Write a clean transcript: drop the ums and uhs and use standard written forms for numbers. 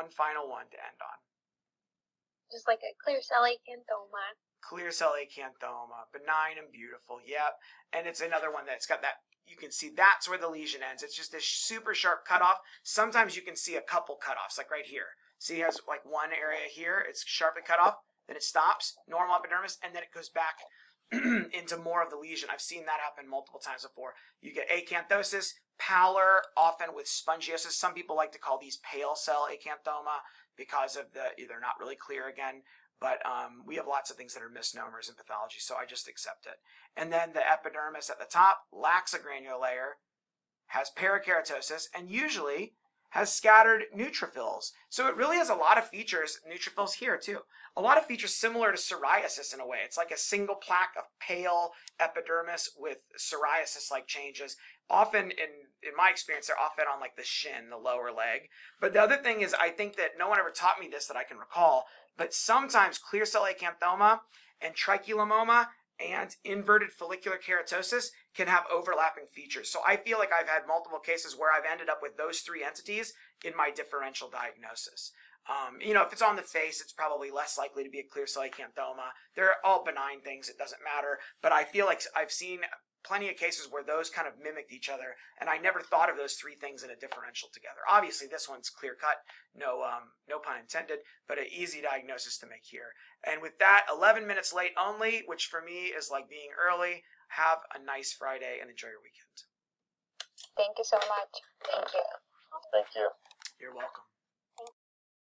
one final one to end on. Just like a clear cell acanthoma. Clear cell acanthoma, benign and beautiful, yep. And it's another one that's got that, you can see that's where the lesion ends. It's just this super sharp cutoff. Sometimes you can see a couple cutoffs, like right here. See, it has like one area here, it's sharply cut off, then it stops, normal epidermis, and then it goes back into more of the lesion. I've seen that happen multiple times before. You get acanthosis, pallor, often with spongiosis. Some people like to call these pale cell acanthoma because of they're not really clear again. But we have lots of things that are misnomers in pathology, so I just accept it. And then the epidermis at the top lacks a granular layer, has perikeratosis, and usually has scattered neutrophils. So it really has a lot of features, neutrophils here too, a lot of features similar to psoriasis in a way. It's like a single plaque of pale epidermis with psoriasis-like changes. Often, in my experience, they're often on like the shin, the lower leg. But the other thing is, I think that no one ever taught me this that I can recall, but sometimes clear cell acanthoma and trichilemmoma and inverted follicular keratosis can have overlapping features. So I feel like I've had multiple cases where I've ended up with those three entities in my differential diagnosis. You know, if it's on the face, it's probably less likely to be a clear cell acanthoma. They're all benign things, it doesn't matter. But I feel like I've seen plenty of cases where those kind of mimicked each other, and I never thought of those three things in a differential together. Obviously, this one's clear-cut, no pun intended, but an easy diagnosis to make here. And with that, 11 minutes late only, which for me is like being early. Have a nice Friday and enjoy your weekend. Thank you so much. Thank you. Thank you. You're welcome.